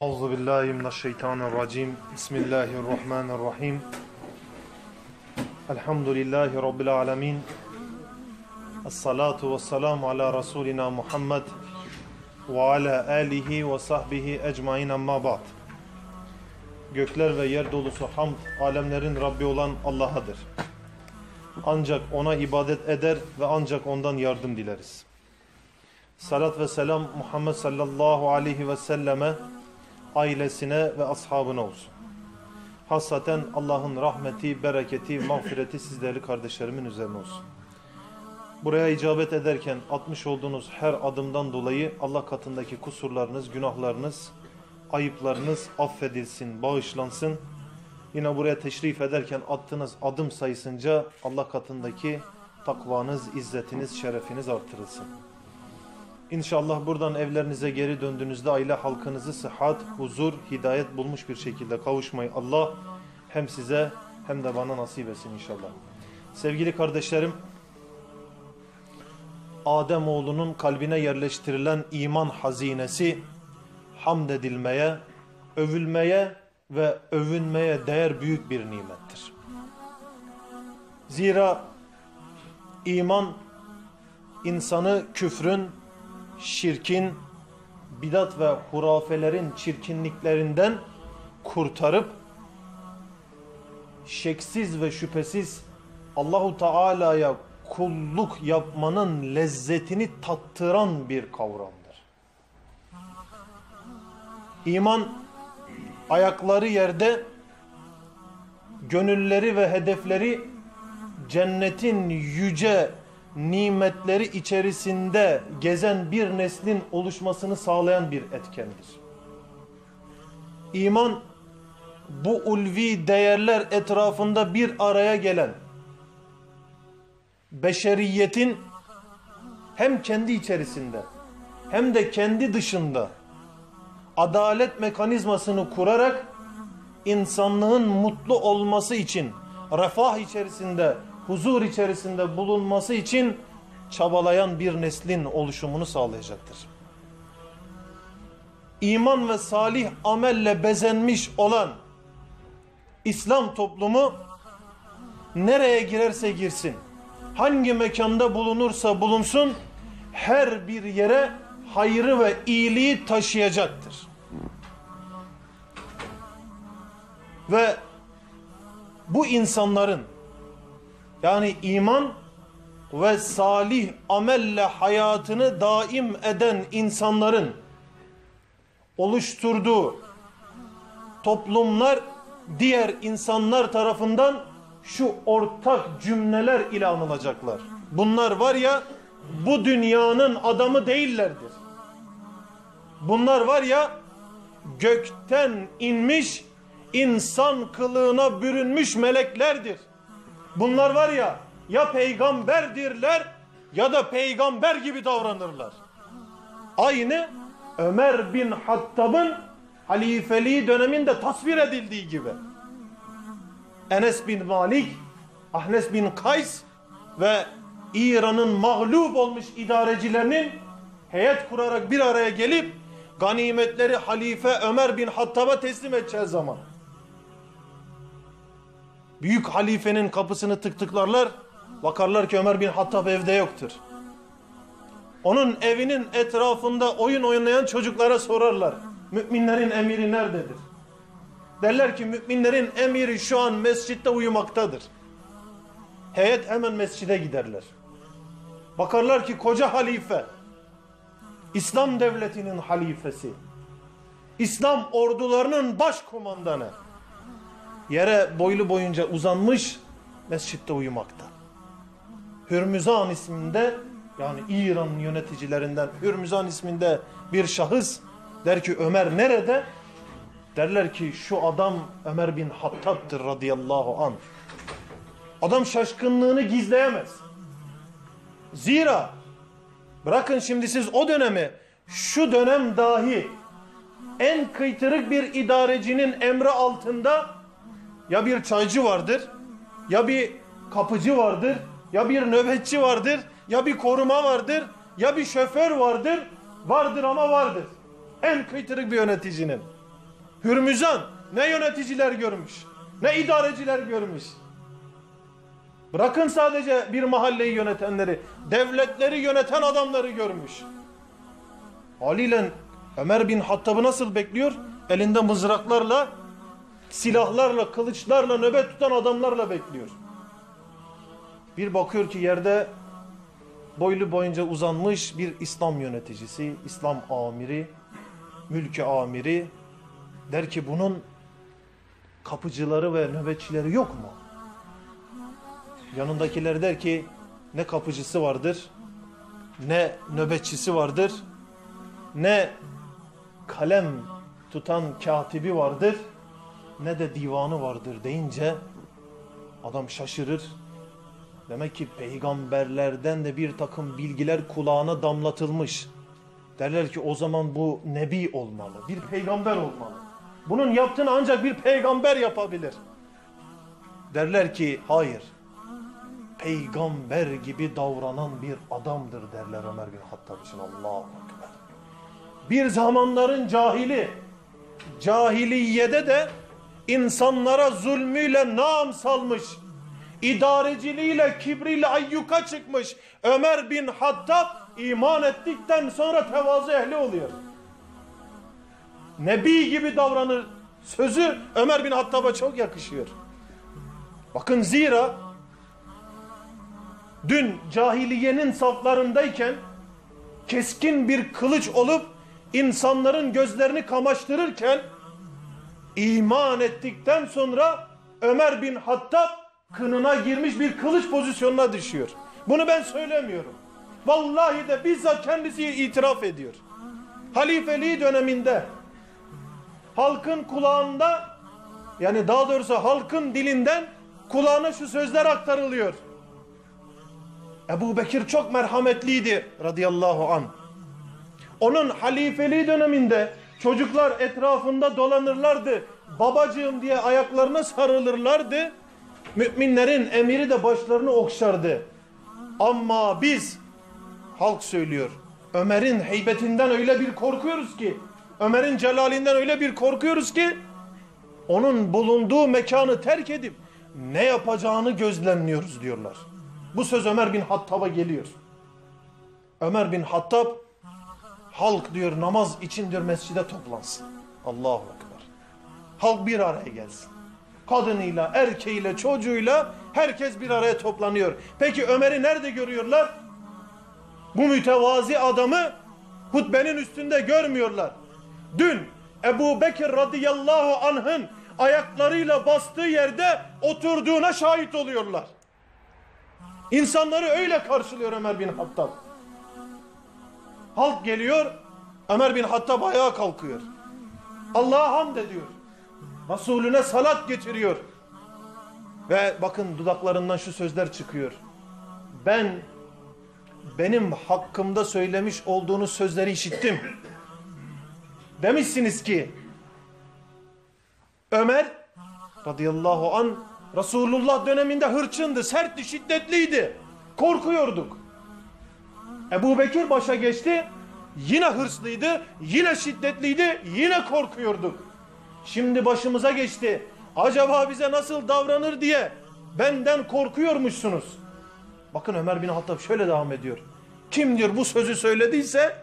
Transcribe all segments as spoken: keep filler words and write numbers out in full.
Euzubillahimineşşeytanirracim. Bismillahirrahmanirrahim. Elhamdülillahi Rabbil alemin. Esselatu vesselamu ala Resulina Muhammed ve ala alihi ve sahbihi ecmain amma ba'd. Gökler ve yer dolusu hamd, alemlerin Rabbi olan Allah'adır. Ancak O'na ibadet eder ve ancak O'ndan yardım dileriz. Salat ve selam Muhammed sallallahu aleyhi ve selleme, ailesine ve ashabına olsun. Hasaten Allah'ın rahmeti, bereketi, mağfireti sizlerle kardeşlerimin üzerine olsun. Buraya icabet ederken atmış olduğunuz her adımdan dolayı Allah katındaki kusurlarınız, günahlarınız, ayıplarınız affedilsin, bağışlansın. Yine buraya teşrif ederken attığınız adım sayısınca Allah katındaki takvanız, izzetiniz, şerefiniz artırılsın. İnşallah buradan evlerinize geri döndüğünüzde aile halkınızı sıhhat, huzur, hidayet bulmuş bir şekilde kavuşmayı Allah hem size hem de bana nasip etsin inşallah. Sevgili kardeşlerim, Ademoğlunun kalbine yerleştirilen iman hazinesi hamd edilmeye, övülmeye ve övünmeye değer büyük bir nimettir. Zira iman insanı küfrün, şirkin, bidat ve hurafelerin çirkinliklerinden kurtarıp şeksiz ve şüphesiz Allahu Teala'ya kulluk yapmanın lezzetini tattıran bir kavramdır. İman, ayakları yerde, gönülleri ve hedefleri cennetin yüce nimetleri içerisinde gezen bir neslin oluşmasını sağlayan bir etkendir. İman, bu ulvi değerler etrafında bir araya gelen, beşeriyetin hem kendi içerisinde hem de kendi dışında adalet mekanizmasını kurarak insanlığın mutlu olması için, refah içerisinde, huzur içerisinde bulunması için çabalayan bir neslin oluşumunu sağlayacaktır. İman ve salih amelle bezenmiş olan İslam toplumu nereye girerse girsin, hangi mekanda bulunursa bulunsun, her bir yere hayrı ve iyiliği taşıyacaktır. Ve bu insanların, yani iman ve salih amelle hayatını daim eden insanların oluşturduğu toplumlar diğer insanlar tarafından şu ortak cümleler ile anılacaklar. Bunlar var ya, bu dünyanın adamı değillerdir. Bunlar var ya, gökten inmiş, insan kılığına bürünmüş meleklerdir. Bunlar var ya, ya peygamberdirler ya da peygamber gibi davranırlar. Aynı Ömer bin Hattab'ın halifeliği döneminde tasvir edildiği gibi. Enes bin Malik, Ahnes bin Kays ve İran'ın mağlup olmuş idarecilerinin heyet kurarak bir araya gelip ganimetleri halife Ömer bin Hattab'a teslim edeceği zaman büyük halifenin kapısını tık tıklarlar, bakarlar ki Ömer bin Hattab evde yoktur. Onun evinin etrafında oyun oynayan çocuklara sorarlar, müminlerin emiri nerededir? Derler ki müminlerin emiri şu an mescitte uyumaktadır. Heyet hemen mescide giderler. Bakarlar ki koca halife, İslam devletinin halifesi, İslam ordularının başkomandanı yere boylu boyunca uzanmış, mescitte uyumakta. Hürmüzan isminde, yani İran yöneticilerinden Hürmüzan isminde bir şahıs der ki Ömer nerede? Derler ki şu adam Ömer bin Hattab'tır radıyallahu anh. Adam şaşkınlığını gizleyemez. Zira bırakın şimdi siz o dönemi, şu dönem dahi en kıytırık bir idarecinin emri altında ya bir çaycı vardır, ya bir kapıcı vardır, ya bir nöbetçi vardır, ya bir koruma vardır, ya bir şoför vardır, vardır ama vardır. En kıytırık bir yöneticinin. Hürmüzan ne yöneticiler görmüş, ne idareciler görmüş. Bırakın sadece bir mahalleyi yönetenleri, devletleri yöneten adamları görmüş. Ali ile Ömer bin Hattab'ı nasıl bekliyor? Elinde mızraklarla, silahlarla, kılıçlarla, nöbet tutan adamlarla bekliyor. Bir bakıyor ki yerde boylu boyunca uzanmış bir İslam yöneticisi, İslam amiri, mülki amiri. Der ki bunun kapıcıları ve nöbetçileri yok mu? Yanındakiler der ki ne kapıcısı vardır, ne nöbetçisi vardır, ne kalem tutan katibi vardır, ne de divanı vardır deyince adam şaşırır. Demek ki peygamberlerden de bir takım bilgiler kulağına damlatılmış. Derler ki o zaman bu nebi olmalı, bir peygamber olmalı. Bunun yaptığını ancak bir peygamber yapabilir. Derler ki hayır, peygamber gibi davranan bir adamdır derler Ömer bin Hattab için. Allahu Ekber. Bir zamanların cahili, cahiliyede de insanlara zulmüyle nam salmış, idareciliğiyle, kibriyle ayyuka çıkmış Ömer bin Hattab iman ettikten sonra tevazu ehli oluyor. Nebi gibi davranır sözü Ömer bin Hattab'a çok yakışıyor. Bakın zira dün cahiliyenin saflarındayken keskin bir kılıç olup insanların gözlerini kamaştırırken iman ettikten sonra Ömer bin Hattab kınına girmiş bir kılıç pozisyonuna düşüyor. Bunu ben söylemiyorum. Vallahi de bizzat kendisi itiraf ediyor. Halifeliği döneminde halkın kulağında, yani daha doğrusu halkın dilinden kulağına şu sözler aktarılıyor. Ebubekir çok merhametliydi radıyallahu anh. Onun halifeliği döneminde çocuklar etrafında dolanırlardı. Babacığım diye ayaklarına sarılırlardı. Müminlerin emiri de başlarını okşardı. Ama biz, halk söylüyor, Ömer'in heybetinden öyle bir korkuyoruz ki, Ömer'in celalinden öyle bir korkuyoruz ki, onun bulunduğu mekanı terk edip ne yapacağını gözlemliyoruz diyorlar. Bu söz Ömer bin Hattab'a geliyor. Ömer bin Hattab, halk diyor namaz için diyor mescide toplansın. Allahu Ekber. Halk bir araya gelsin. Kadınıyla, erkeğiyle, çocuğuyla herkes bir araya toplanıyor. Peki Ömer'i nerede görüyorlar? Bu mütevazi adamı hutbenin üstünde görmüyorlar. Dün Ebubekir radıyallahu anh'ın ayaklarıyla bastığı yerde oturduğuna şahit oluyorlar. İnsanları öyle karşılıyor Ömer bin Hattab. Halk geliyor, Ömer bin Hattab ayağa kalkıyor. Allah'a hamd ediyor. Resulüne salat getiriyor. Ve bakın dudaklarından şu sözler çıkıyor. Ben, benim hakkımda söylemiş olduğunuz sözleri işittim. Demişsiniz ki, Ömer radıyallahu anh, Resulullah döneminde hırçındı, sertti, şiddetliydi. Korkuyorduk. Ebubekir başa geçti, yine hırslıydı, yine şiddetliydi, yine korkuyorduk. Şimdi başımıza geçti. Acaba bize nasıl davranır diye benden korkuyormuşsunuz. Bakın Ömer bin Hattab şöyle devam ediyor. Kim diyor bu sözü söylediyse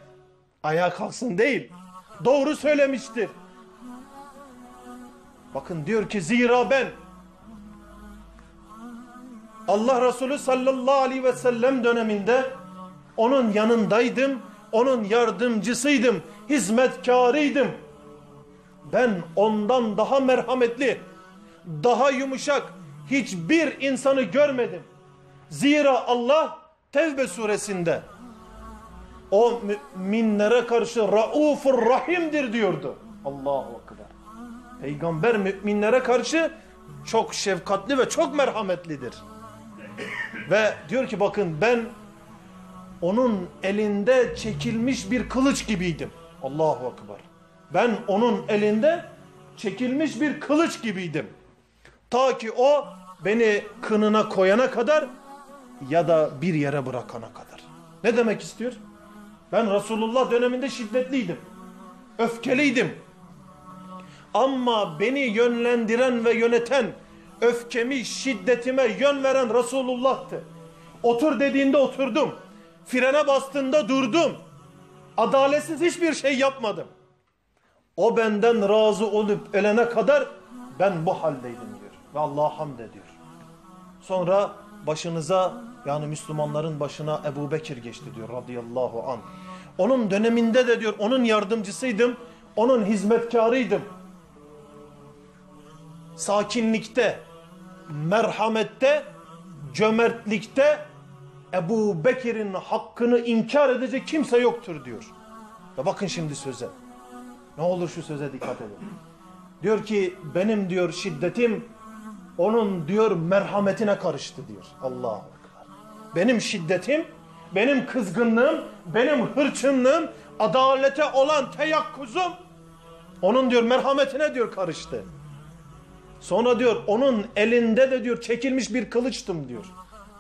ayağa kalksın değil, doğru söylemiştir. Bakın diyor ki zira ben Allah Resulü sallallahu aleyhi ve sellem döneminde onun yanındaydım, onun yardımcısıydım, hizmetkarıydım. Ben ondan daha merhametli, daha yumuşak hiçbir insanı görmedim. Zira Allah Tevbe suresinde o müminlere karşı raufur rahimdir diyordu. Allahu Ekber. Peygamber müminlere karşı çok şefkatli ve çok merhametlidir. Ve diyor ki bakın ben onun elinde çekilmiş bir kılıç gibiydim. Allahu Ekber. Ben onun elinde çekilmiş bir kılıç gibiydim. Ta ki o beni kınına koyana kadar ya da bir yere bırakana kadar. Ne demek istiyor? Ben Resulullah döneminde şiddetliydim. Öfkeliydim. Ama beni yönlendiren ve yöneten, öfkemi, şiddetime yön veren Resulullah'tı. Otur dediğinde oturdum. Frene bastığında durdum. Adaletsiz hiçbir şey yapmadım. O benden razı olup ölene kadar ben bu haldeydim diyor. Ve Allah'a hamd ediyor. Sonra başınıza, yani Müslümanların başına Ebubekir geçti diyor radıyallahu anh. Onun döneminde de diyor onun yardımcısıydım. Onun hizmetkarıydım. Sakinlikte, merhamette, cömertlikte Ebu Bekir'in hakkını inkar edecek kimse yoktur diyor. Ve bakın şimdi söze. Ne olur şu söze dikkat edin. Diyor ki benim diyor şiddetim onun diyor merhametine karıştı diyor. Allah'a bak. Benim şiddetim, benim kızgınlığım, benim hırçınlığım, adalete olan teyakkuzum onun diyor merhametine diyor karıştı. Sonra diyor onun elinde de diyor çekilmiş bir kılıçtım diyor.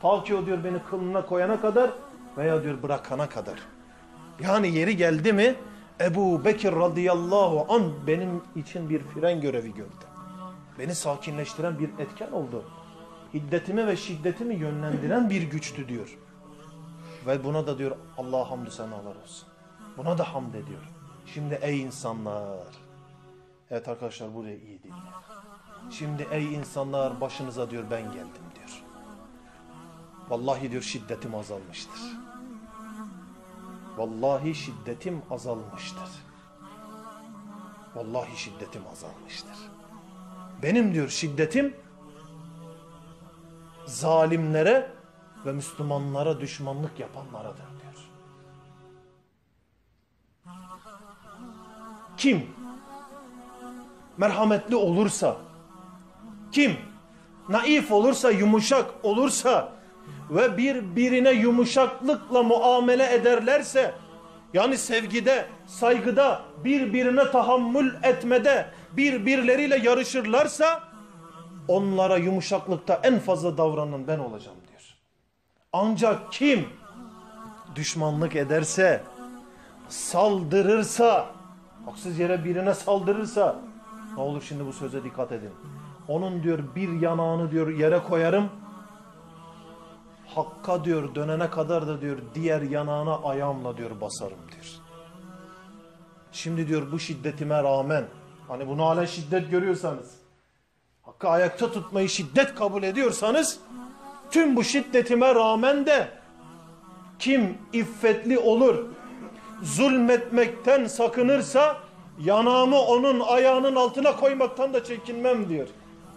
Ta ki o diyor beni kılına koyana kadar veya diyor bırakana kadar. Yani yeri geldi mi Ebu Bekir radıyallahu anh benim için bir fren görevi gördü. Beni sakinleştiren bir etken oldu. Hiddetimi ve şiddetimi yönlendiren bir güçtü diyor. Ve buna da diyor Allah'a hamdü senalar olsun. Buna da hamd ediyor. Şimdi ey insanlar. Evet arkadaşlar buraya iyi değil. Şimdi ey insanlar başınıza diyor ben geldim diyor. Vallahi diyor şiddetim azalmıştır. Vallahi şiddetim azalmıştır. Vallahi şiddetim azalmıştır. Benim diyor şiddetim zalimlere ve Müslümanlara düşmanlık yapanlaradır diyor. Kim merhametli olursa, kim naif olursa, yumuşak olursa ve birbirine yumuşaklıkla muamele ederlerse, yani sevgide, saygıda, birbirine tahammül etmede, birbirleriyle yarışırlarsa, onlara yumuşaklıkta en fazla davranan ben olacağım diyor. Ancak kim düşmanlık ederse, saldırırsa, haksız yere birine saldırırsa, ne olur şimdi bu söze dikkat edin. Onun diyor bir yanağını diyor yere koyarım. Hakka diyor dönene kadar da diyor diğer yanağına ayağımla diyor basarım diyor. Şimdi diyor bu şiddetime rağmen, hani bunu hala şiddet görüyorsanız, hakkı ayakta tutmayı şiddet kabul ediyorsanız, tüm bu şiddetime rağmen de kim iffetli olur, zulmetmekten sakınırsa yanağımı onun ayağının altına koymaktan da çekinmem diyor.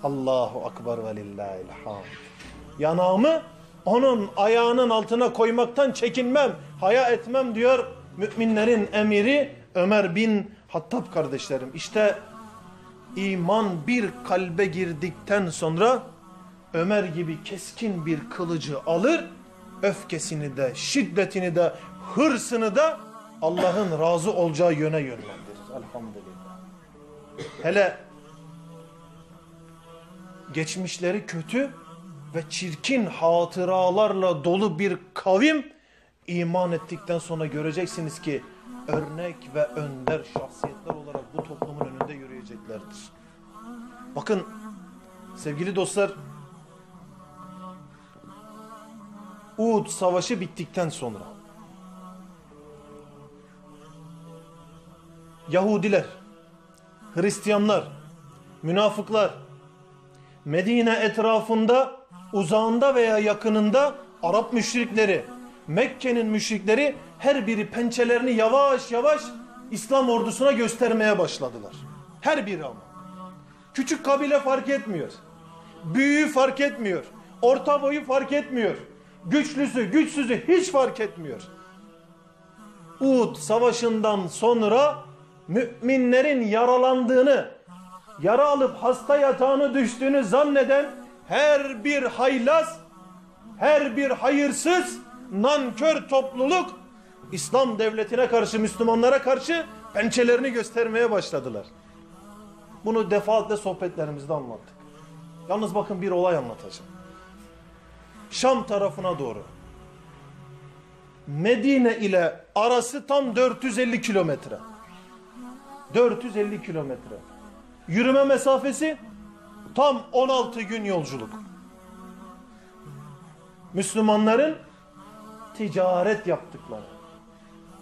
Allahu akbar ve lillahil hamd. Yanağımı onun ayağının altına koymaktan çekinmem, haya etmem diyor müminlerin emiri Ömer bin Hattab kardeşlerim. İşte iman bir kalbe girdikten sonra Ömer gibi keskin bir kılıcı alır, öfkesini de, şiddetini de, hırsını da Allah'ın razı olacağı yöne yönlendirir. Elhamdülillah. Hele geçmişleri kötü ve çirkin hatıralarla dolu bir kavim, iman ettikten sonra göreceksiniz ki örnek ve önder şahsiyetler olarak bu toplumun önünde yürüyeceklerdir. Bakın sevgili dostlar, Uhud Savaşı bittikten sonra Yahudiler, Hristiyanlar, münafıklar Medine etrafında, uzağında veya yakınında Arap müşrikleri, Mekke'nin müşrikleri her biri pençelerini yavaş yavaş İslam ordusuna göstermeye başladılar. Her biri ama. Küçük kabile fark etmiyor. Büyüğü fark etmiyor. Orta boyu fark etmiyor. Güçlüsü, güçsüzü hiç fark etmiyor. Uhud savaşından sonra müminlerin yaralandığını, yara alıp hasta yatağına düştüğünü zanneden her bir haylaz, her bir hayırsız, nankör topluluk İslam devletine karşı, Müslümanlara karşı pençelerini göstermeye başladılar. Bunu defaatle sohbetlerimizde anlattık. Yalnız bakın bir olay anlatacağım. Şam tarafına doğru. Medine ile arası tam dört yüz elli kilometre. dört yüz elli kilometre. Yürüme mesafesi tam on altı gün yolculuk. Müslümanların ticaret yaptıkları,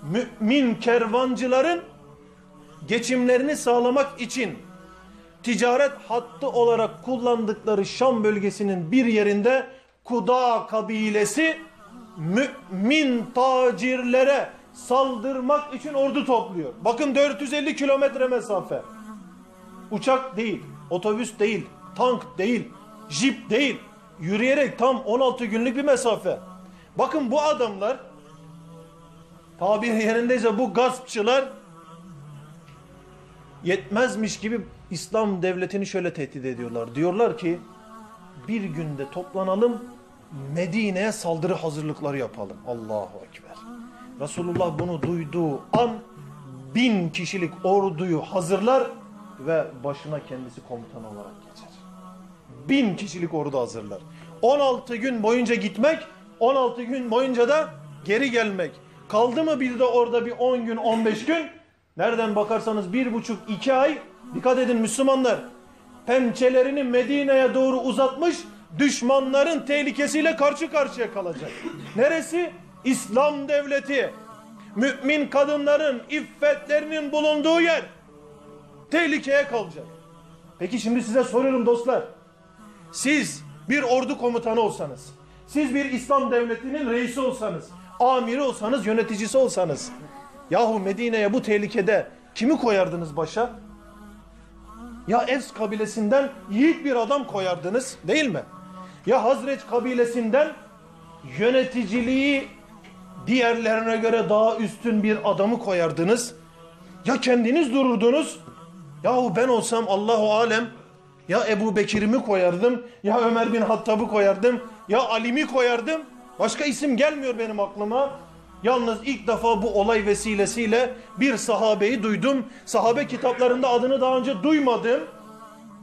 mümin kervancıların geçimlerini sağlamak için ticaret hattı olarak kullandıkları Şam bölgesinin bir yerinde Kuda kabilesi mümin tacirlere saldırmak için ordu topluyor. Bakın dört yüz elli kilometre mesafe. Uçak değil, otobüs değil, tank değil, jip değil. Yürüyerek tam on altı günlük bir mesafe. Bakın bu adamlar, tabir yerindeyse bu gaspçılar, yetmezmiş gibi İslam devletini şöyle tehdit ediyorlar. Diyorlar ki bir günde toplanalım, Medine'ye saldırı hazırlıkları yapalım. Allahu Ekber. Resulullah bunu duyduğu an bin kişilik orduyu hazırlar ve başına kendisi komutan olarak geçer. Bin kişilik ordu hazırlar. on altı gün boyunca gitmek, on altı gün boyunca da geri gelmek. Kaldı mı bir de orada bir on gün, on beş gün? Nereden bakarsanız bir buçuk, iki ay. Dikkat edin Müslümanlar. Pençelerini Medine'ye doğru uzatmış, düşmanların tehlikesiyle karşı karşıya kalacak. Neresi? İslam devleti. Mümin kadınların iffetlerinin bulunduğu yer. Tehlikeye kalacak. Peki şimdi size soruyorum dostlar. Siz bir ordu komutanı olsanız, siz bir İslam devletinin reisi olsanız, amiri olsanız, yöneticisi olsanız, yahu Medine'ye bu tehlikede kimi koyardınız başa? Ya Evs kabilesinden yiğit bir adam koyardınız değil mi? Ya Hazreç kabilesinden yöneticiliği diğerlerine göre daha üstün bir adamı koyardınız. Ya kendiniz dururdunuz. Yahu ben olsam Allahu alem ya Ebubekir'imi koyardım, ya Ömer bin Hattab'ı koyardım, ya Ali'mi koyardım. Başka isim gelmiyor benim aklıma. Yalnız ilk defa bu olay vesilesiyle bir sahabeyi duydum. Sahabe kitaplarında adını daha önce duymadım.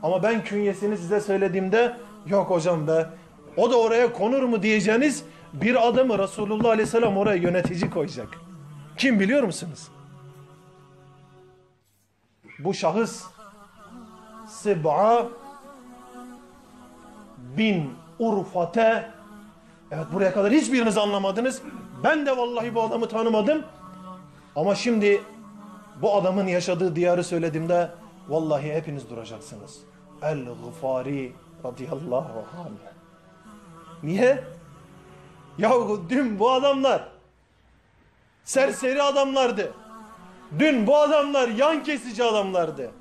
Ama ben künyesini size söylediğimde, yok hocam be, o da oraya konur mu diyeceğiniz bir adamı Resulullah Aleyhisselam oraya yönetici koyacak. Kim biliyor musunuz? Bu şahıs Sib'a bin Urfate. Evet, buraya kadar hiçbiriniz anlamadınız. Ben de vallahi bu adamı tanımadım. Ama şimdi bu adamın yaşadığı diyarı söylediğimde vallahi hepiniz duracaksınız. El-Gıfari radıyallahu anh. Niye? Yahu dün bu adamlar serseri adamlardı. Dün bu adamlar yan kesici adamlardı.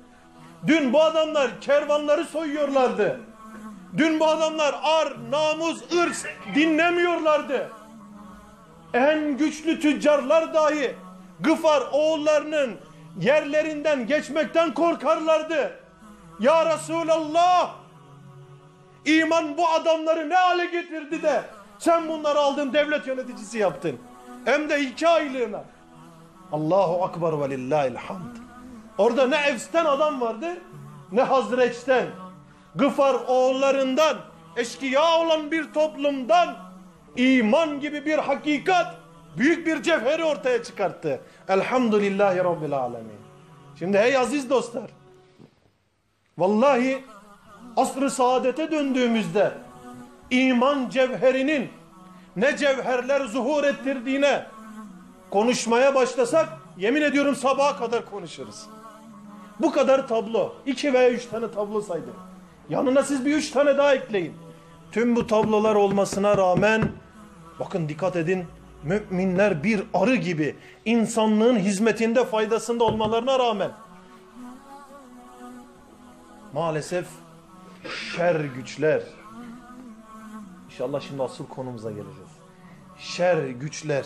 Dün bu adamlar kervanları soyuyorlardı. Dün bu adamlar ar, namus, ırz dinlemiyorlardı. En güçlü tüccarlar dahi Gıfar oğullarının yerlerinden geçmekten korkarlardı. Ya Resulallah, iman bu adamları ne hale getirdi de sen bunları aldın, devlet yöneticisi yaptın. Hem de iki aylığına. Allahu akbar ve lillahil hamd. Orada ne Evs'ten adam vardı, ne Hazreç'ten. Gıfar oğullarından, eşkıya olan bir toplumdan iman gibi bir hakikat, büyük bir cevheri ortaya çıkarttı. Elhamdülillahi Rabbil alemin. Şimdi hey aziz dostlar, vallahi asr-ı saadete döndüğümüzde iman cevherinin ne cevherler zuhur ettirdiğine konuşmaya başlasak, yemin ediyorum sabaha kadar konuşuruz. Bu kadar tablo, iki veya üç tane tablo saydım. Yanına siz bir üç tane daha ekleyin. Tüm bu tablolar olmasına rağmen, bakın dikkat edin, müminler bir arı gibi insanlığın hizmetinde, faydasında olmalarına rağmen maalesef şer güçler, inşallah şimdi asıl konumuza geleceğiz, şer güçler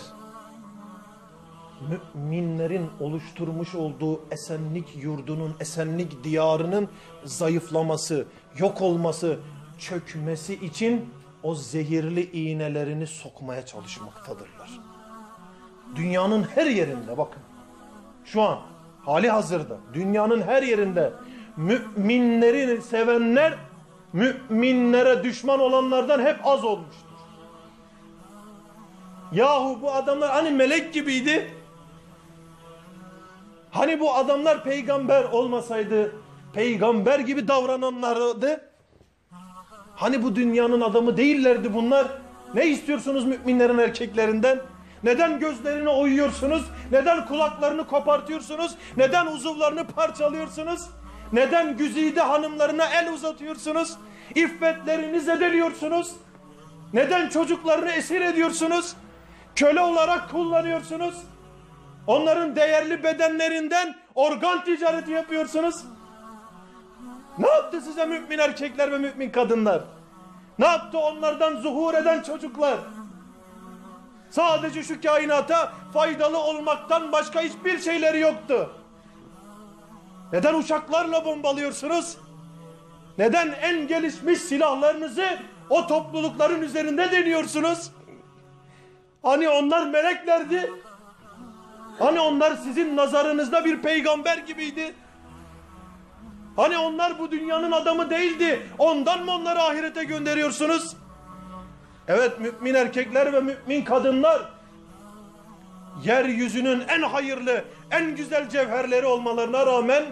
müminlerin oluşturmuş olduğu esenlik yurdunun, esenlik diyarının zayıflaması, yok olması, çökmesi için o zehirli iğnelerini sokmaya çalışmaktadırlar. Dünyanın her yerinde, bakın şu an hali hazırda dünyanın her yerinde müminleri sevenler müminlere düşman olanlardan hep az olmuştur. Yahu bu adamlar hani melek gibiydi? Hani bu adamlar peygamber olmasaydı, peygamber gibi davrananlardı. Hani bu dünyanın adamı değillerdi bunlar. Ne istiyorsunuz müminlerin erkeklerinden? Neden gözlerini oyuyorsunuz? Neden kulaklarını kopartıyorsunuz? Neden uzuvlarını parçalıyorsunuz? Neden güzide hanımlarına el uzatıyorsunuz? İffetlerini zedeliyorsunuz? Neden çocuklarını esir ediyorsunuz? Köle olarak kullanıyorsunuz? Onların değerli bedenlerinden organ ticareti yapıyorsunuz? Ne yaptı size mümin erkekler ve mümin kadınlar? Ne yaptı onlardan zuhur eden çocuklar? Sadece şu kainata faydalı olmaktan başka hiçbir şeyleri yoktu. Neden uçaklarla bombalıyorsunuz? Neden en gelişmiş silahlarınızı o toplulukların üzerinde deniyorsunuz? Hani onlar meleklerdi? Hani onlar sizin nazarınızda bir peygamber gibiydi? Hani onlar bu dünyanın adamı değildi? Ondan mı onları ahirete gönderiyorsunuz? Evet, mümin erkekler ve mümin kadınlar yeryüzünün en hayırlı, en güzel cevherleri olmalarına rağmen,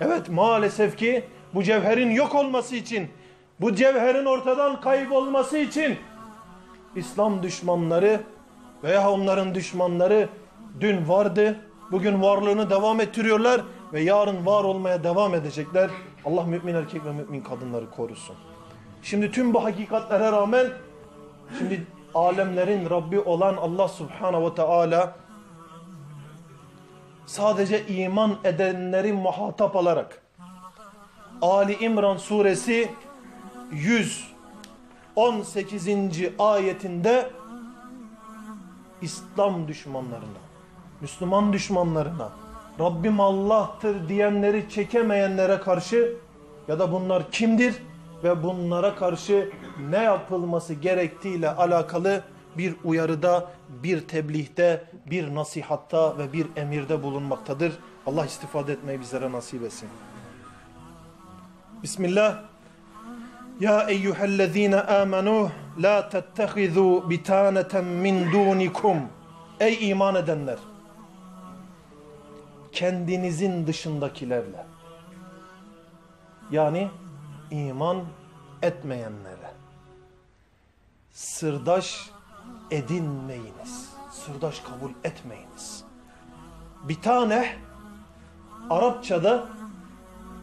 evet maalesef ki bu cevherin yok olması için, bu cevherin ortadan kaybolması için İslam düşmanları veya onların düşmanları dün vardı, bugün varlığını devam ettiriyorlar ve yarın var olmaya devam edecekler. Allah mümin erkek ve mümin kadınları korusun. Şimdi tüm bu hakikatlere rağmen, şimdi alemlerin Rabbi olan Allah Subhanahu ve Teala sadece iman edenleri muhatap alarak Âl-i İmrân suresi yüz on sekizinci ayetinde İslam düşmanlarına, Müslüman düşmanlarına, Rabbim Allah'tır diyenleri çekemeyenlere karşı ya da bunlar kimdir ve bunlara karşı ne yapılması gerektiğiyle alakalı bir uyarıda, bir tebliğde, bir nasihatta ve bir emirde bulunmaktadır. Allah istifade etmeyi bizlere nasip etsin. Bismillah. Ya eyyühellezine amenu la tettehizu bitaneten min dunikum. Ey iman edenler, kendinizin dışındakilerle, yani iman etmeyenlere sırdaş edinmeyiniz. Sırdaş kabul etmeyiniz. Bir tane Arapçada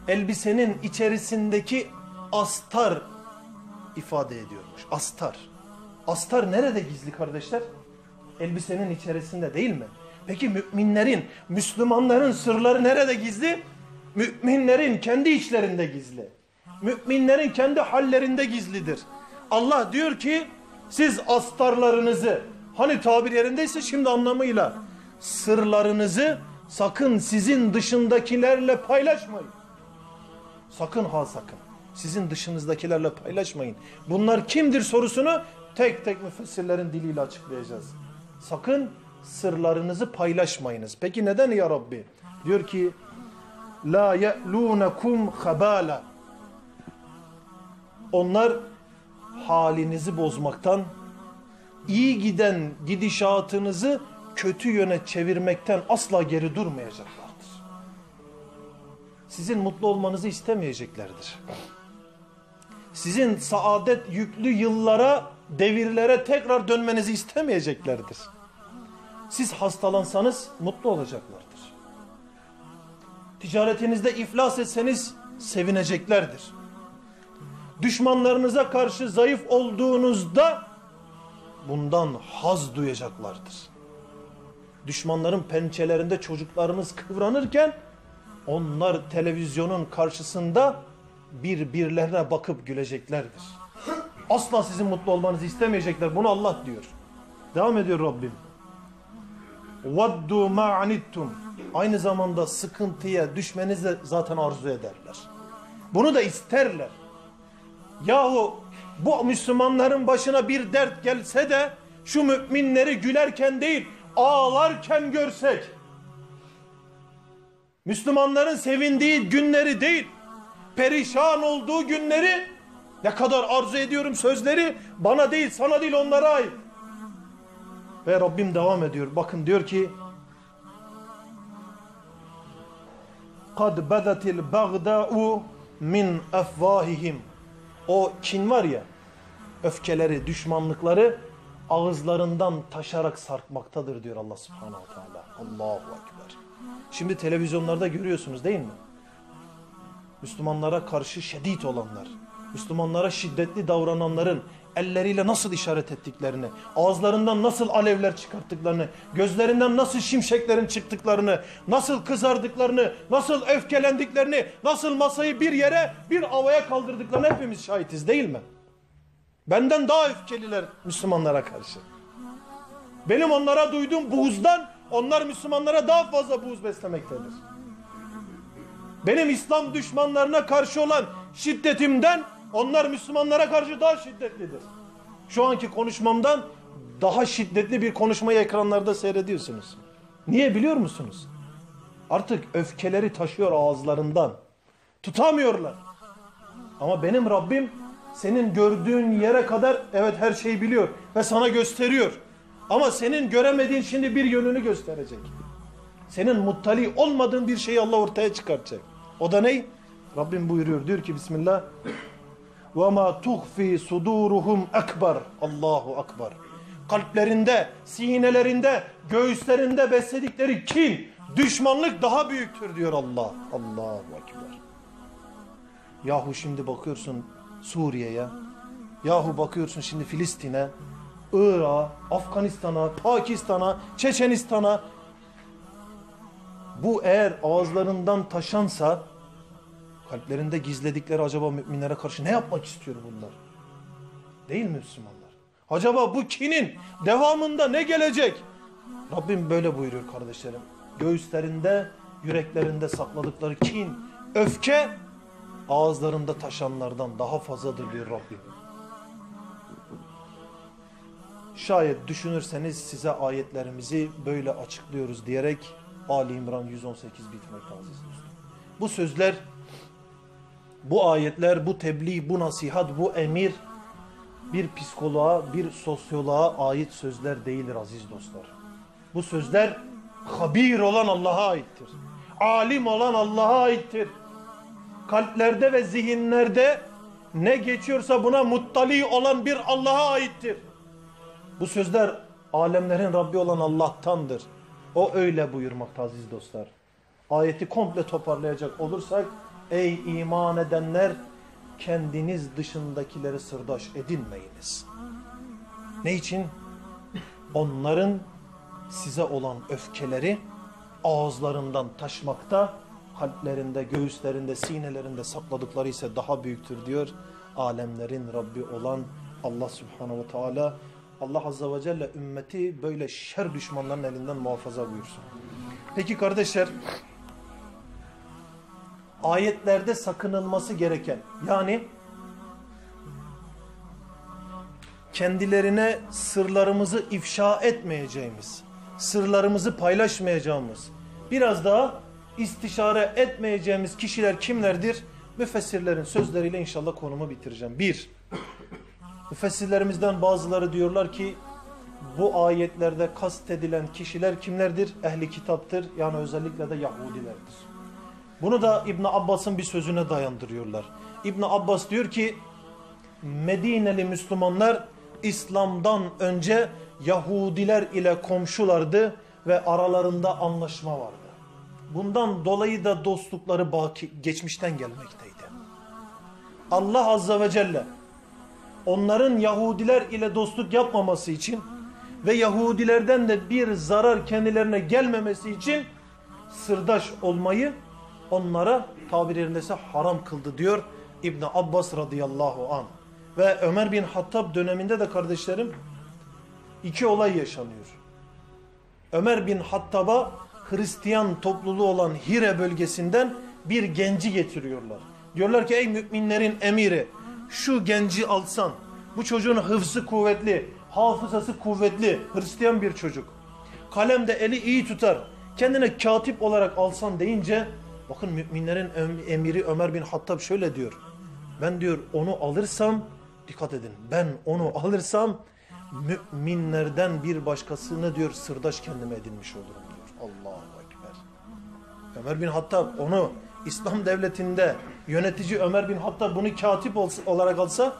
elbisenin içerisindeki astar ifade ediyormuş. Astar. Astar nerede gizli kardeşler? Elbisenin içerisinde değil mi? Peki müminlerin, Müslümanların sırları nerede gizli? Müminlerin kendi içlerinde gizli. Müminlerin kendi hallerinde gizlidir. Allah diyor ki siz astarlarınızı, hani tabir yerindeyse şimdi anlamıyla, sırlarınızı sakın sizin dışındakilerle paylaşmayın. Sakın ha sakın. Sizin dışınızdakilerle paylaşmayın. Bunlar kimdir sorusunu tek tek müfessirlerin diliyle açıklayacağız. Sakın sırlarınızı paylaşmayınız. Peki neden ya Rabbi? Diyor ki la ye'lûnekum habâle. Onlar halinizi bozmaktan, iyi giden gidişatınızı kötü yöne çevirmekten asla geri durmayacaklardır. Sizin mutlu olmanızı istemeyeceklerdir. Sizin saadet yüklü yıllara, devirlere tekrar dönmenizi istemeyeceklerdir. Siz hastalansanız mutlu olacaklardır. Ticaretinizde iflas etseniz sevineceklerdir. Düşmanlarınıza karşı zayıf olduğunuzda bundan haz duyacaklardır. Düşmanların pençelerinde çocuklarınız kıvranırken onlar televizyonun karşısında birbirlerine bakıp güleceklerdir. Asla sizin mutlu olmanızı istemeyecekler. Bunu Allah diyor. Devam ediyor Rabbim. وَدُّ مَا عَنِتْتُمْ. Aynı zamanda sıkıntıya düşmenizi de zaten arzu ederler. Bunu da isterler. Yahu bu Müslümanların başına bir dert gelse de şu müminleri gülerken değil ağlarken görsek, Müslümanların sevindiği günleri değil perişan olduğu günleri, ne kadar arzu ediyorum sözleri, bana değil sana değil onlara ait. Ve Rabbim devam ediyor, bakın diyor ki قَدْ بَدَتِ الْبَغْدَاءُ مِنْ اَفْوَاهِهِمْ. O kin var ya, öfkeleri, düşmanlıkları ağızlarından taşarak sarkmaktadır diyor Allah subhanahu wa ta'ala. Allahu Ekber. Şimdi televizyonlarda görüyorsunuz değil mi? Müslümanlara karşı şiddet olanlar, Müslümanlara şiddetli davrananların elleriyle nasıl işaret ettiklerini, ağızlarından nasıl alevler çıkarttıklarını, gözlerinden nasıl şimşeklerin çıktıklarını, nasıl kızardıklarını, nasıl öfkelendiklerini, nasıl masayı bir yere, bir havaya kaldırdıklarını hepimiz şahitiz değil mi? Benden daha öfkeliler Müslümanlara karşı. Benim onlara duyduğum buğzdan onlar Müslümanlara daha fazla buğz beslemektedir. Benim İslam düşmanlarına karşı olan şiddetimden onlar Müslümanlara karşı daha şiddetlidir. Şu anki konuşmamdan daha şiddetli bir konuşmayı ekranlarda seyrediyorsunuz. Niye biliyor musunuz? Artık öfkeleri taşıyor ağızlarından. Tutamıyorlar. Ama benim Rabbim senin gördüğün yere kadar evet her şeyi biliyor ve sana gösteriyor. Ama senin göremediğin şimdi bir yönünü gösterecek. Senin muttali olmadığın bir şeyi Allah ortaya çıkartacak. O da ne? Rabbim buyuruyor, diyor ki Bismillah. وَمَا تُخْفِي صُدُورُهُمْ اَكْبَرُ. Allahu Akbar. Kalplerinde, sinelerinde, göğüslerinde besledikleri kin, düşmanlık daha büyüktür diyor Allah. Allahu Akbar. Yahu şimdi bakıyorsun Suriye'ye, yahu bakıyorsun şimdi Filistin'e, Irak'a, Afganistan'a, Pakistan'a, Çeçenistan'a. Bu eğer ağızlarından taşansa, kalplerinde gizledikleri acaba müminlere karşı ne yapmak istiyor bunlar? Değil mi Müslümanlar? Acaba bu kinin devamında ne gelecek? Rabbim böyle buyuruyor kardeşlerim. Göğüslerinde, yüreklerinde sakladıkları kin, öfke ağızlarında taşanlardan daha fazladır diyor Rabbim. Şayet düşünürseniz size ayetlerimizi böyle açıklıyoruz diyerek Âl-i İmrân yüz on sekiz bitirmekte aziz dostum. Bu sözler, bu ayetler, bu tebliğ, bu nasihat, bu emir bir psikoloğa, bir sosyoloğa ait sözler değildir aziz dostlar. Bu sözler habir olan Allah'a aittir. Alim olan Allah'a aittir. Kalplerde ve zihinlerde ne geçiyorsa buna muttali olan bir Allah'a aittir. Bu sözler alemlerin Rabbi olan Allah'tandır. O öyle buyurmakta aziz dostlar. Ayeti komple toparlayacak olursak, ey iman edenler, kendiniz dışındakileri sırdaş edinmeyiniz. Ne için? Onların size olan öfkeleri ağızlarından taşmakta, kalplerinde, göğüslerinde, sinelerinde sakladıkları ise daha büyüktür diyor alemlerin Rabbi olan Allah subhanahu ve teala. Allah azze ve celle ümmeti böyle şer düşmanların elinden muhafaza buyursun. Peki kardeşler, ayetlerde sakınılması gereken, yani kendilerine sırlarımızı ifşa etmeyeceğimiz, sırlarımızı paylaşmayacağımız, biraz daha istişare etmeyeceğimiz kişiler kimlerdir? Müfessirlerin sözleriyle inşallah konumu bitireceğim. Bir, müfessirlerimizden bazıları diyorlar ki bu ayetlerde kastedilen kişiler kimlerdir? Ehli kitaptır, yani özellikle de Yahudilerdir. Bunu da İbn Abbas'ın bir sözüne dayandırıyorlar. İbn Abbas diyor ki Medineli Müslümanlar İslam'dan önce Yahudiler ile komşulardı ve aralarında anlaşma vardı. Bundan dolayı da dostlukları baki, geçmişten gelmekteydi. Allah azze ve celle onların Yahudiler ile dostluk yapmaması için ve Yahudilerden de bir zarar kendilerine gelmemesi için sırdaş olmayı onlara tabir yerindeyse haram kıldı diyor İbn Abbas radıyallahu anh. Ve Ömer bin Hattab döneminde de kardeşlerim iki olay yaşanıyor. Ömer bin Hattab'a Hristiyan topluluğu olan Hire bölgesinden bir genci getiriyorlar. Diyorlar ki ey müminlerin emiri, şu genci alsan, bu çocuğun hıfzı kuvvetli, hafızası kuvvetli, Hristiyan bir çocuk, kalemde eli iyi tutar, kendine katip olarak alsan deyince bakın müminlerin emiri Ömer bin Hattab şöyle diyor. Ben diyor onu alırsam, dikkat edin, ben onu alırsam müminlerden bir başkasını diyor sırdaş kendime edinmiş olurum diyor. Allahu Ekber. Ömer bin Hattab onu İslam devletinde yönetici Ömer bin Hattab bunu katip olarak alsa,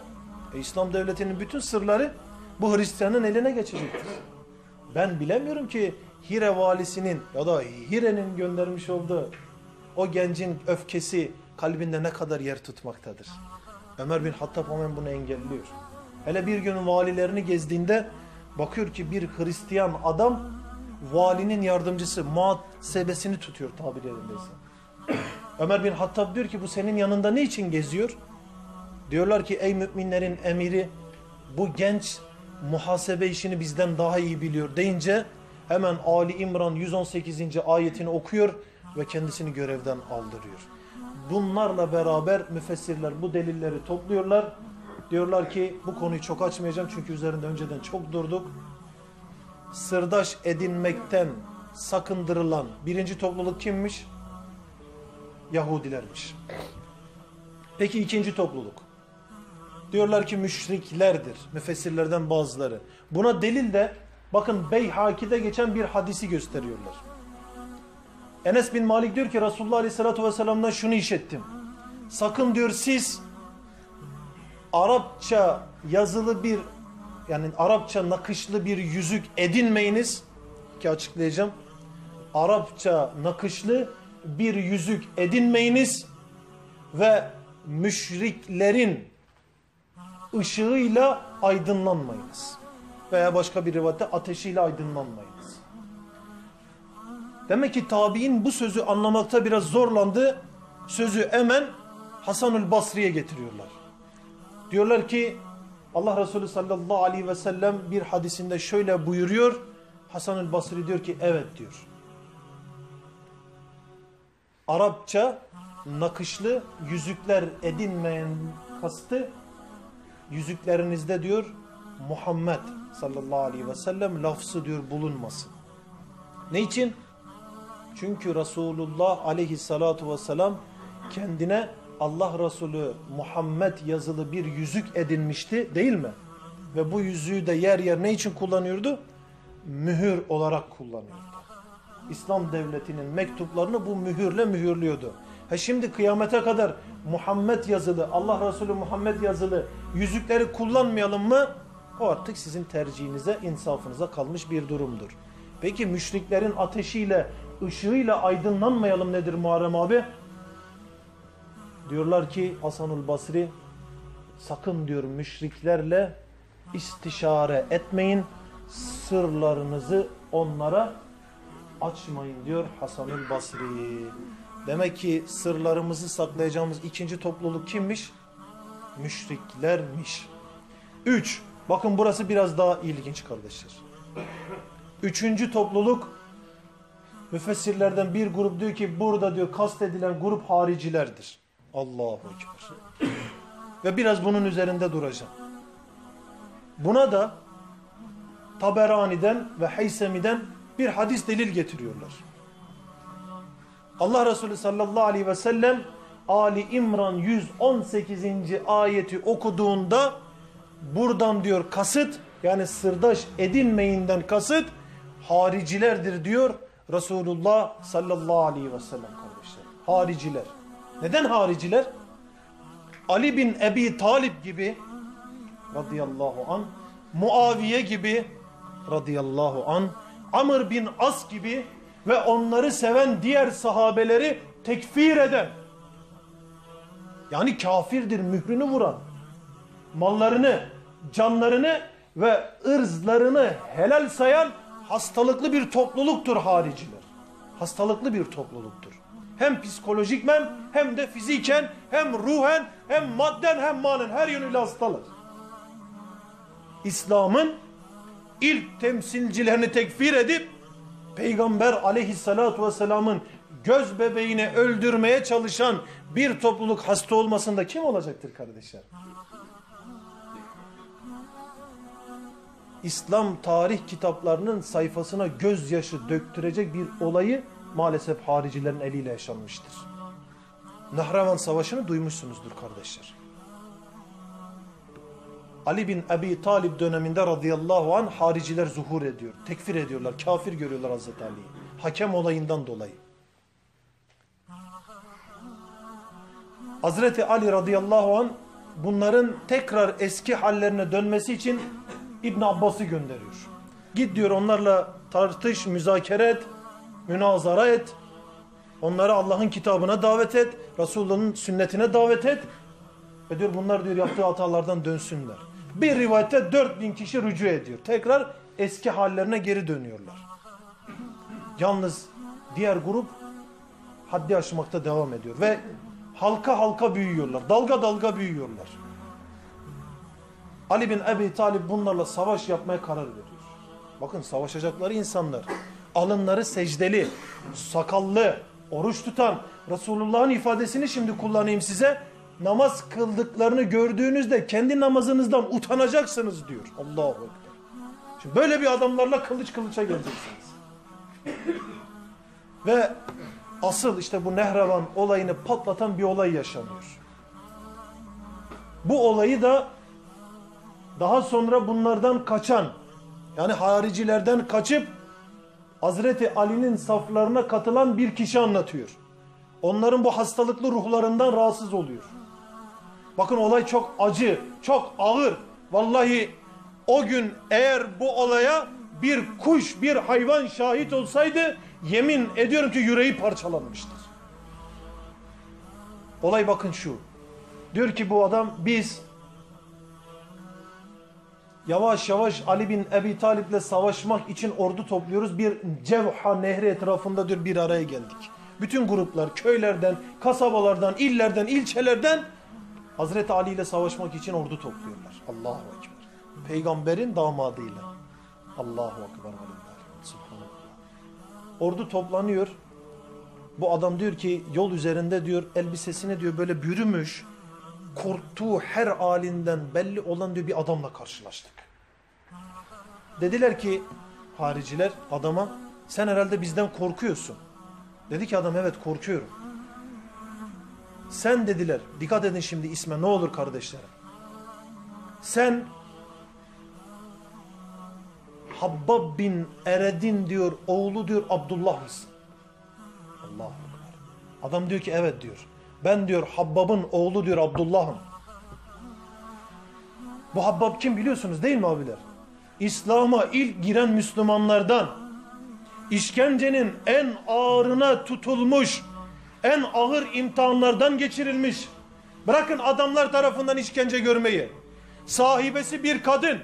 e, İslam devletinin bütün sırları bu Hristiyanın eline geçecektir. Ben bilemiyorum ki Hire valisinin ya da Hire'nin göndermiş olduğu o gencin öfkesi kalbinde ne kadar yer tutmaktadır. Ömer bin Hattab hemen bunu engelliyor. Hele bir gün valilerini gezdiğinde bakıyor ki bir Hristiyan adam valinin yardımcısı, muhasebesini tutuyor tabiri yerindeyse. Ömer bin Hattab diyor ki bu senin yanında ne için geziyor? Diyorlar ki ey müminlerin emiri, bu genç muhasebe işini bizden daha iyi biliyor deyince hemen Âl-i İmrân yüz on sekizinci ayetini okuyor ve kendisini görevden aldırıyor. Bunlarla beraber müfessirler bu delilleri topluyorlar. Diyorlar ki bu konuyu çok açmayacağım çünkü üzerinde önceden çok durduk. Sırdaş edinmekten sakındırılan birinci topluluk kimmiş? Yahudilermiş. Peki ikinci topluluk? Diyorlar ki müşriklerdir. Müfessirlerden bazıları. Buna delil de bakın Beyhaki'de geçen bir hadisi gösteriyorlar. Enes bin Malik diyor ki Resulullah Aleyhisselatü Vesselam'dan şunu işittim. Sakın diyor siz Arapça yazılı bir, yani Arapça nakışlı bir yüzük edinmeyiniz ki açıklayacağım. Arapça nakışlı bir yüzük edinmeyiniz ve müşriklerin ışığıyla aydınlanmayınız. Veya başka bir rivayette ateşiyle aydınlanmayınız. Demek ki tabiin bu sözü anlamakta biraz zorlandı. Sözü hemen Hasanül Basri'ye getiriyorlar. Diyorlar ki Allah Resulü sallallahu aleyhi ve sellem bir hadisinde şöyle buyuruyor. Hasanül Basri diyor ki evet diyor. Arapça nakışlı yüzükler edinmeyen kastı yüzüklerinizde diyor Muhammed sallallahu aleyhi ve sellem lafzı diyor bulunmasın. Ne için? Çünkü Resulullah aleyhissalatu vesselam kendine Allah Resulü Muhammed yazılı bir yüzük edinmişti değil mi? Ve bu yüzüğü de yer yer ne için kullanıyordu? Mühür olarak kullanıyordu. İslam devletinin mektuplarını bu mühürle mühürlüyordu. Ha şimdi kıyamete kadar Muhammed yazılı, Allah Resulü Muhammed yazılı yüzükleri kullanmayalım mı? O artık sizin tercihinize, insafınıza kalmış bir durumdur. Peki müşriklerin ateşiyle, ışığıyla aydınlanmayalım nedir Muharrem abi? Diyorlar ki Hasanül Basri sakın diyor müşriklerle istişare etmeyin, sırlarınızı onlara açmayın diyor Hasanül Basri. Demek ki sırlarımızı saklayacağımız ikinci topluluk kimmiş? Müşriklermiş. Üç, bakın burası biraz daha ilginç kardeşler. Üçüncü topluluk, müfessirlerden bir grup diyor ki burada diyor kastedilen grup haricilerdir. Allahu Ekber. Ve biraz bunun üzerinde duracağım. Buna da Taberani'den ve Heysemi'den bir hadis delil getiriyorlar. Allah Resulü sallallahu aleyhi ve sellem Âl-i İmrân yüz on sekizinci ayeti okuduğunda buradan diyor kasıt, yani sırdaş edinmeyinden kasıt haricilerdir diyor Resulullah sallallahu aleyhi ve sellem kardeşler. Hariciler. Neden hariciler? Ali bin Ebi Talib gibi radıyallahu an, Muaviye gibi radıyallahu an, Amr bin As gibi ve onları seven diğer sahabeleri tekfir eden, yani kafirdir, mührünü vuran, mallarını, canlarını ve ırzlarını helal sayan hastalıklı bir topluluktur hariciler. Hastalıklı bir topluluktur. Hem psikolojikmen, hem de fiziken, hem ruhen, hem madden, hem manen, her yönüyle hastalar. İslam'ın ilk temsilcilerini tekfir edip Peygamber aleyhissalatu vesselamın göz bebeğini öldürmeye çalışan bir topluluk hasta olmasında kim olacaktır kardeşler? İslam tarih kitaplarının sayfasına gözyaşı döktürecek bir olayı maalesef haricilerin eliyle yaşanmıştır. Nahravan Savaşı'nı duymuşsunuzdur kardeşler. Ali bin Ebi Talib döneminde radıyallahu anh hariciler zuhur ediyor. Tekfir ediyorlar, kafir görüyorlar Hazreti Ali'yi. Hakem olayından dolayı. Hazreti Ali radıyallahu anh bunların tekrar eski hallerine dönmesi için İbn Abbas'ı gönderiyor. Git diyor, onlarla tartış, müzakere et, münazara et. Onları Allah'ın kitabına davet et. Resulullah'ın sünnetine davet et. Ve diyor bunlar diyor yaptığı hatalardan dönsünler. Bir rivayette dört bin kişi rücu ediyor. Tekrar eski hallerine geri dönüyorlar. Yalnız diğer grup haddi aşmakta devam ediyor. Ve halka halka büyüyorlar. Dalga dalga büyüyorlar. Ali bin Ebi Talib bunlarla savaş yapmaya karar veriyor. Bakın savaşacakları insanlar. Alınları secdeli, sakallı, oruç tutan, Resulullah'ın ifadesini şimdi kullanayım size. Namaz kıldıklarını gördüğünüzde kendi namazınızdan utanacaksınız diyor. Allahu Ekber. Şimdi böyle bir adamlarla kılıç kılıça geleceksiniz. Ve asıl işte bu Nehrevan olayını patlatan bir olay yaşanıyor. Bu olayı da daha sonra bunlardan kaçan, yani haricilerden kaçıp Hazreti Ali'nin saflarına katılan bir kişi anlatıyor. Onların bu hastalıklı ruhlarından rahatsız oluyor. Bakın olay çok acı, çok ağır. Vallahi o gün eğer bu olaya bir kuş, bir hayvan şahit olsaydı yemin ediyorum ki yüreği parçalanmıştır. Olay bakın şu. Diyor ki bu adam, biz yavaş yavaş Ali bin Ebi Talib'le savaşmak için ordu topluyoruz. Bir Cevha nehri etrafında diyor bir araya geldik. Bütün gruplar köylerden, kasabalardan, illerden, ilçelerden Hazreti Ali ile savaşmak için ordu topluyorlar. Allahu Ekber. Peygamberin damadıyla. Allahu Ekber. Subhanallah. Ordu toplanıyor. Bu adam diyor ki yol üzerinde diyor elbisesini diyor böyle bürümüş, korktuğu her halinden belli olan diyor bir adamla karşılaştık. Dediler ki hariciler adama, sen herhalde bizden korkuyorsun. Dedi ki adam, evet korkuyorum. Sen dediler, dikkat edin şimdi isme ne olur kardeşlerim. Sen Habbab bin Ered'in diyor oğlu diyor Abdullah mısın? Allahu Ekber. Adam diyor ki evet diyor. Ben diyor Habbab'ın oğlu diyor Abdullah'ım. Bu Habbab kim biliyorsunuz değil mi abiler? İslam'a ilk giren Müslümanlardan, işkencenin en ağırına tutulmuş, en ağır imtihanlardan geçirilmiş. Bırakın adamlar tarafından işkence görmeyi. Sahibesi bir kadın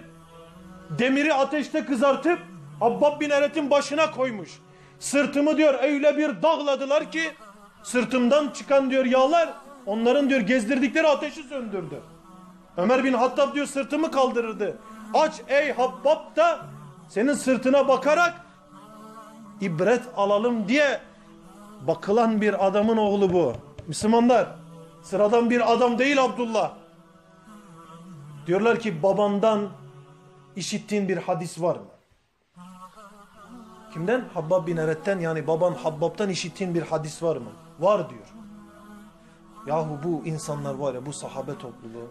demiri ateşte kızartıp Habbab bin Eret'in başına koymuş. Sırtımı diyor öyle bir dağladılar ki sırtımdan çıkan diyor yağlar onların diyor gezdirdikleri ateşi söndürdü. Ömer bin Hattab diyor sırtımı kaldırırdı. Aç ey Habbab da senin sırtına bakarak ibret alalım diye bakılan bir adamın oğlu bu. Müslümanlar, sıradan bir adam değil Abdullah. Diyorlar ki babandan işittiğin bir hadis var mı? Kimden? Habbab bin Eret'ten, yani baban Habbab'tan işittiğin bir hadis var mı? Var diyor. Yahu bu insanlar var ya, bu sahabe topluluğu,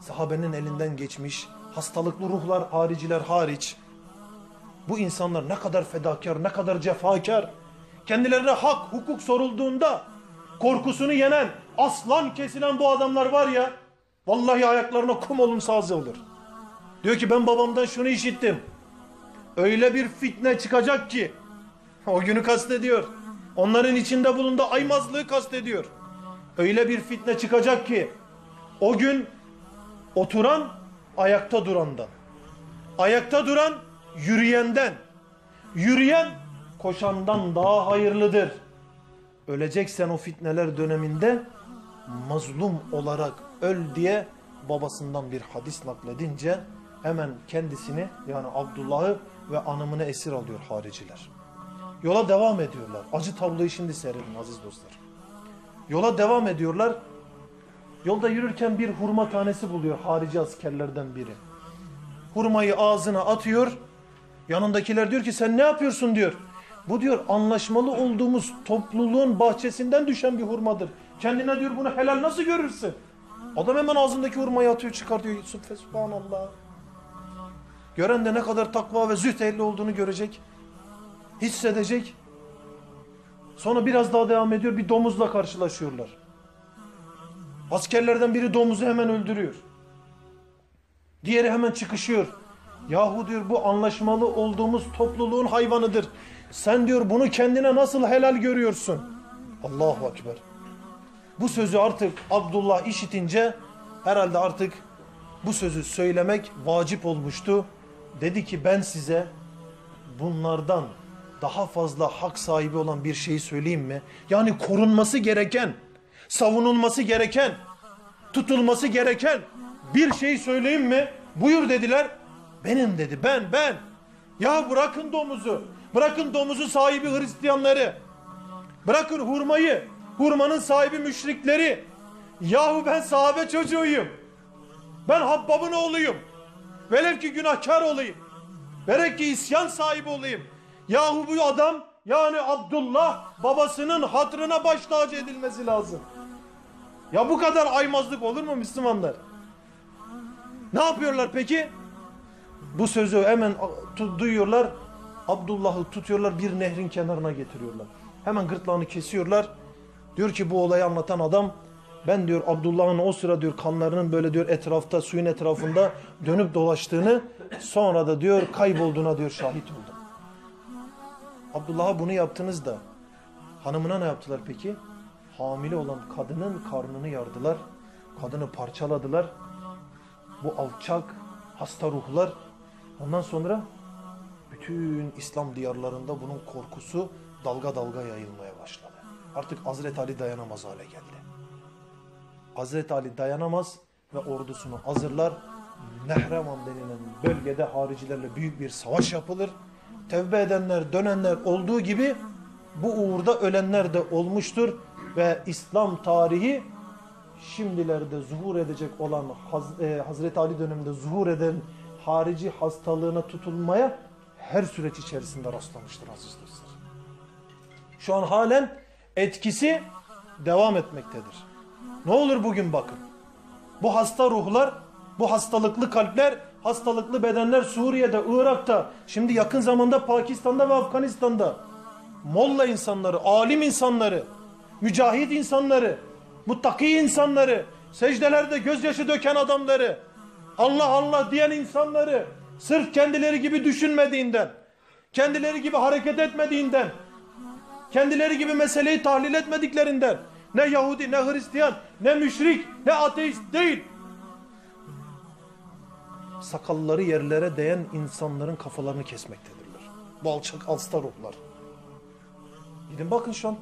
sahabenin elinden geçmiş, hastalıklı ruhlar hariciler hariç, bu insanlar ne kadar fedakar, ne kadar cefakar, kendilerine hak, hukuk sorulduğunda korkusunu yenen, aslan kesilen bu adamlar var ya, vallahi ayaklarına kum olun sazı olur. Diyor ki ben babamdan şunu işittim. Öyle bir fitne çıkacak ki, o günü kastediyor. Onların içinde bulunduğu aymazlığı kastediyor. Öyle bir fitne çıkacak ki, o gün oturan ayakta durandan, ayakta duran yürüyenden, yürüyen koşandan daha hayırlıdır. Öleceksen o fitneler döneminde mazlum olarak öl diye babasından bir hadis nakledince hemen kendisini, yani Abdullah'ı ve anımını esir alıyor hariciler. Yola devam ediyorlar. Acı tabloyu şimdi seyredin aziz dostlar. Yola devam ediyorlar. Yolda yürürken bir hurma tanesi buluyor harici askerlerden biri. Hurmayı ağzına atıyor. Yanındakiler diyor ki sen ne yapıyorsun diyor. Bu diyor anlaşmalı olduğumuz topluluğun bahçesinden düşen bir hurmadır. Kendine diyor bunu helal nasıl görürsün? Adam hemen ağzındaki hurmayı atıyor, çıkartıyor. Subhanallah. Gören de ne kadar takva ve züht ehli olduğunu görecek. Hissedecek. Sonra biraz daha devam ediyor. Bir domuzla karşılaşıyorlar. Askerlerden biri domuzu hemen öldürüyor. Diğeri hemen çıkışıyor. Yahu diyor, bu anlaşmalı olduğumuz topluluğun hayvanıdır. Sen diyor bunu kendine nasıl helal görüyorsun? Allahu Ekber. Bu sözü artık Abdullah işitince herhalde artık bu sözü söylemek vacip olmuştu. Dedi ki ben size bunlardan daha fazla hak sahibi olan bir şeyi söyleyeyim mi? Yani korunması gereken, savunulması gereken, tutulması gereken bir şeyi söyleyeyim mi? Buyur dediler. Benim dedi, ben ben. Ya bırakın domuzu, bırakın domuzu sahibi Hristiyanları, bırakın hurmayı, hurmanın sahibi müşrikleri. Yahu ben sahabe çocuğuyum. Ben Habbab'ın oğluyum. Velev ki günahkar olayım. Velev ki isyan sahibi olayım. Yahu bu adam yani Abdullah babasının hatırına baş tacı edilmesi lazım. Ya bu kadar aymazlık olur mu Müslümanlar? Ne yapıyorlar peki? Bu sözü hemen duyuyorlar. Abdullah'ı tutuyorlar, bir nehrin kenarına getiriyorlar. Hemen gırtlağını kesiyorlar. Diyor ki bu olayı anlatan adam, ben diyor Abdullah'ın o sıra diyor kanlarının böyle diyor etrafta, suyun etrafında dönüp dolaştığını, sonra da diyor kaybolduğuna diyor şahit oldum. Abdullah'a bunu yaptınız da hanımına ne yaptılar peki? Hamile olan kadının karnını yardılar. Kadını parçaladılar. Bu alçak hasta ruhlar. Ondan sonra bütün İslam diyarlarında bunun korkusu dalga dalga yayılmaya başladı. Artık Hazreti Ali dayanamaz hale geldi. Hazreti Ali dayanamaz ve ordusunu hazırlar. Nehrevan denilen bölgede haricilerle büyük bir savaş yapılır. Tevbe edenler, dönenler olduğu gibi bu uğurda ölenler de olmuştur. Ve İslam tarihi şimdilerde zuhur edecek olan, Haz e, Hazreti Ali döneminde zuhur eden harici hastalığına tutulmaya her süreç içerisinde rastlamıştır aziz dostlar. Şu an halen etkisi devam etmektedir. Ne olur bugün bakın. Bu hasta ruhlar, bu hastalıklı kalpler, hastalıklı bedenler Suriye'de, Irak'ta, şimdi yakın zamanda Pakistan'da ve Afganistan'da molla insanları, alim insanları, mücahit insanları, muttaki insanları, secdelerde gözyaşı döken adamları, Allah Allah diyen insanları, sırf kendileri gibi düşünmediğinden, kendileri gibi hareket etmediğinden, kendileri gibi meseleyi tahlil etmediklerinden, ne Yahudi, ne Hristiyan, ne müşrik, ne ateist değil, sakalları yerlere değen insanların kafalarını kesmektedirler. Bu alçak hasta ruhlar. Gidin bakın şu an.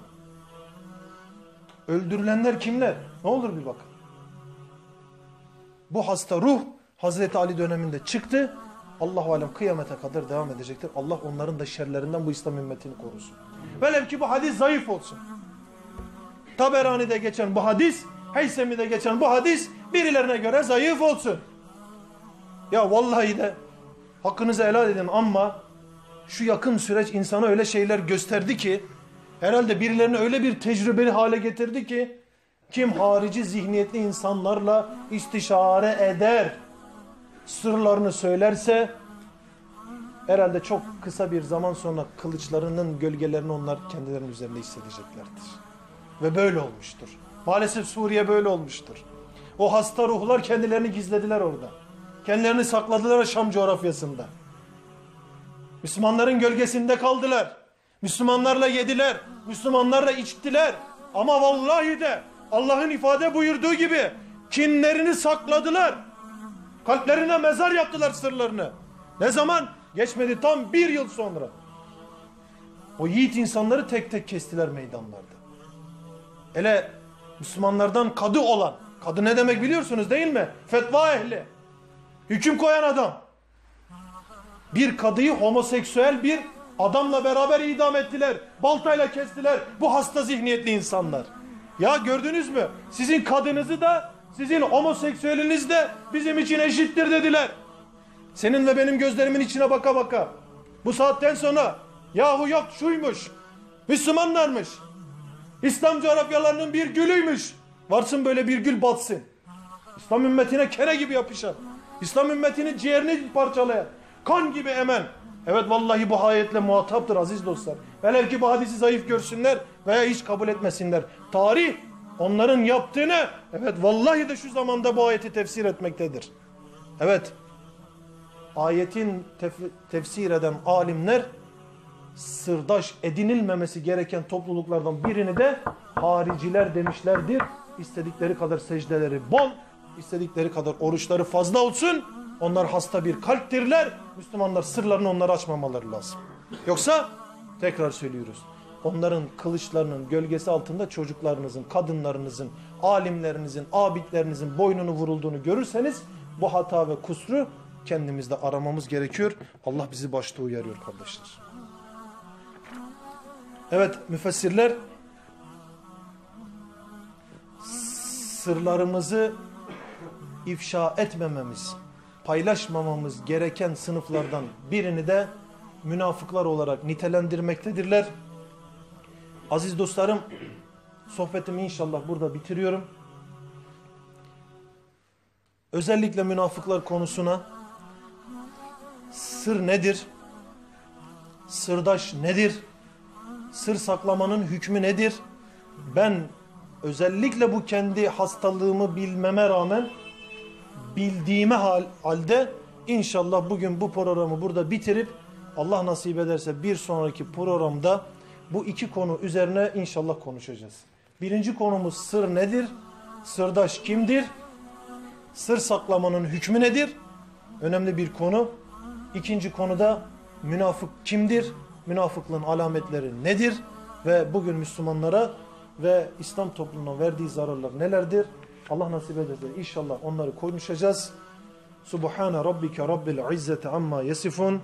Öldürülenler kimler? Ne olur bir bakın. Bu hasta ruh Hazreti Ali döneminde çıktı. Allah-u alem kıyamete kadar devam edecektir. Allah onların da şerlerinden bu İslam ümmetini korusun. Velev ki bu hadis zayıf olsun. Taberani'de geçen bu hadis, Heysemi'de geçen bu hadis birilerine göre zayıf olsun. Ya vallahi de hakkınızı helal edin ama şu yakın süreç insana öyle şeyler gösterdi ki, herhalde birilerini öyle bir tecrübeli hale getirdi ki, kim harici zihniyetli insanlarla istişare eder, sırlarını söylerse herhalde çok kısa bir zaman sonra kılıçlarının gölgelerini onlar kendilerinin üzerinde hissedeceklerdir. Ve böyle olmuştur. Maalesef Suriye böyle olmuştur. O hasta ruhlar kendilerini gizlediler orada. Kendilerini sakladılar Şam coğrafyasında. Müslümanların gölgesinde kaldılar. Müslümanlarla yediler. Müslümanlarla içtiler. Ama vallahi de Allah'ın ifade buyurduğu gibi kinlerini sakladılar. Kalplerine mezar yaptılar sırlarını. Ne zaman? Geçmedi tam bir yıl sonra. O yiğit insanları tek tek kestiler meydanlarda. Hele Müslümanlardan kadı olan. Kadı ne demek biliyorsunuz değil mi? Fetva ehli. Hüküm koyan adam. Bir kadıyı homoseksüel bir adamla beraber idam ettiler. Baltayla kestiler. Bu hasta zihniyetli insanlar. Ya gördünüz mü? Sizin kadınızı da sizin homoseksüeliniz de bizim için eşittir dediler. Senin ve benim gözlerimin içine baka baka. Bu saatten sonra yahu yok şuymuş. Müslümanlarmış. İslam coğrafyalarının bir gülüymüş. Varsın böyle bir gül batsın. İslam ümmetine kere gibi yapışan. İslam ümmetinin ciğerini parçalayan, kan gibi emen. Evet vallahi bu ayetle muhataptır aziz dostlar. Velev ki bu hadisi zayıf görsünler veya hiç kabul etmesinler. Tarih Onların yaptığını, evet vallahi de şu zamanda bu ayeti tefsir etmektedir. Evet, ayetin tef tefsir eden alimler, sırdaş edinilmemesi gereken topluluklardan birini de hariciler demişlerdir. İstedikleri kadar secdeleri bol, istedikleri kadar oruçları fazla olsun, onlar hasta bir kalptirler. Müslümanlar sırlarını onlara açmamaları lazım. Yoksa tekrar söylüyoruz, onların kılıçlarının gölgesi altında çocuklarınızın, kadınlarınızın, alimlerinizin, abidlerinizin boynunu vurulduğunu görürseniz bu hata ve kusuru kendimizde aramamız gerekiyor. Allah bizi başta uyarıyor kardeşler. Evet, müfessirler sırlarımızı ifşa etmememiz, paylaşmamamız gereken sınıflardan birini de münafıklar olarak nitelendirmektedirler. Aziz dostlarım, sohbetimi inşallah burada bitiriyorum. Özellikle münafıklar konusuna, sır nedir? Sırdaş nedir? Sır saklamanın hükmü nedir? Ben özellikle bu kendi hastalığımı bilmeme rağmen, bildiğime hal, halde inşallah bugün bu programı burada bitirip Allah nasip ederse bir sonraki programda bu iki konu üzerine inşallah konuşacağız. Birinci konumuz sır nedir? Sırdaş kimdir? Sır saklamanın hükmü nedir? Önemli bir konu. İkinci konuda münafık kimdir? Münafıklığın alametleri nedir? Ve bugün Müslümanlara ve İslam toplumuna verdiği zararlar nelerdir? Allah nasip ederse inşallah onları konuşacağız. Subhane rabbike rabbil izzete amma yasifun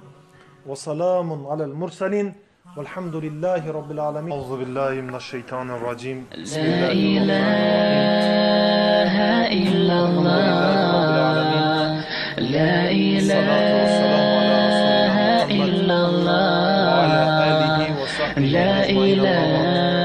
ve selamun alel murselin velhamdülillahi rabbil alemin. Euzubillahi mineşşeytanirracim. Bismillahirrahmanirrahim. La ilahe illallah. La ilahe illallah. La ilahe